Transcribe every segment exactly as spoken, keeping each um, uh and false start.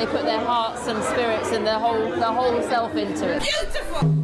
they put their hearts and spirits and their whole their whole self into it. Beautiful.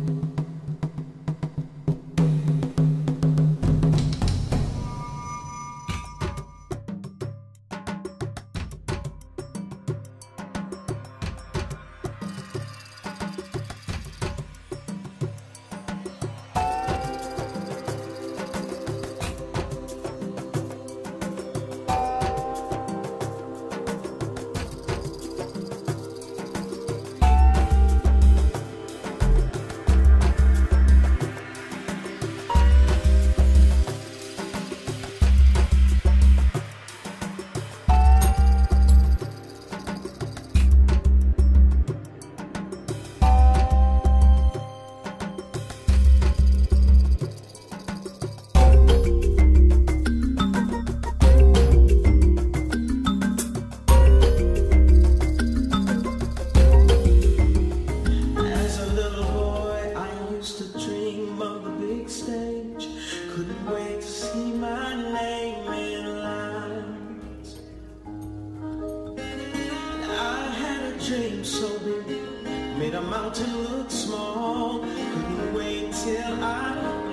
So big, made a mountain look small. Couldn't wait till I